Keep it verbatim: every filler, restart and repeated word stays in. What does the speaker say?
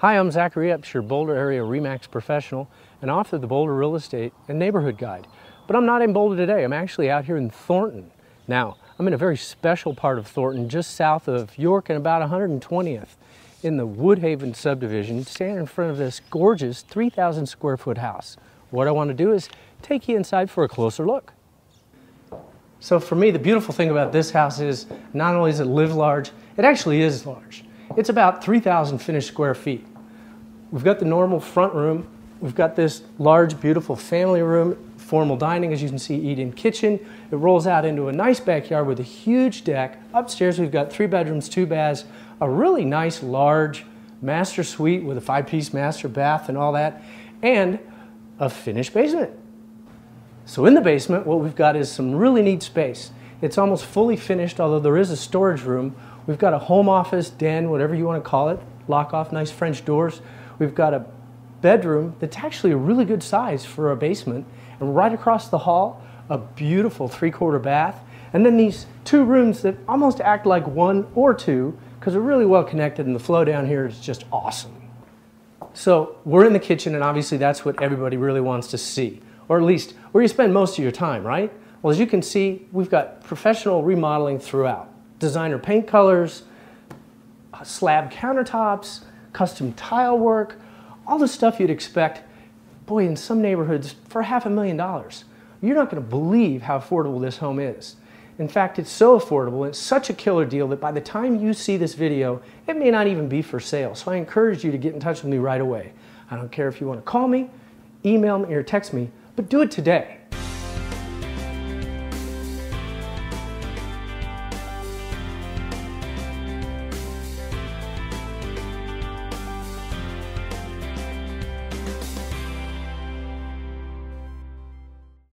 Hi, I'm Zachary Epps, your Boulder Area Remax professional and author of the Boulder Real Estate and Neighborhood Guide. But I'm not in Boulder today. I'm actually out here in Thornton. Now, I'm in a very special part of Thornton, just south of York and about one hundred twentieth in the Woodhaven subdivision, standing in front of this gorgeous three thousand square foot house. What I want to do is take you inside for a closer look. So for me, the beautiful thing about this house is not only is it live large, it actually is large. It's about three thousand finished square feet. We've got the normal front room. We've got this large, beautiful family room, formal dining, as you can see, eat-in kitchen. It rolls out into a nice backyard with a huge deck. Upstairs, we've got three bedrooms, two baths, a really nice, large master suite with a five-piece master bath and all that, and a finished basement. So in the basement, what we've got is some really neat space. It's almost fully finished, although there is a storage room. We've got a home office, den, whatever you want to call it, lock off, nice French doors. We've got a bedroom that's actually a really good size for a basement. And right across the hall, a beautiful three-quarter bath. And then these two rooms that almost act like one or two because they're really well connected and the flow down here is just awesome. So we're in the kitchen, and obviously that's what everybody really wants to see, or at least where you spend most of your time, right? Well, as you can see, we've got professional remodeling throughout. Designer paint colors, slab countertops, custom tile work, all the stuff you'd expect, boy, in some neighborhoods for half a million dollars. You're not going to believe how affordable this home is. In fact, it's so affordable, it's such a killer deal that by the time you see this video, it may not even be for sale. So I encourage you to get in touch with me right away. I don't care if you want to call me, email me, or text me, but do it today.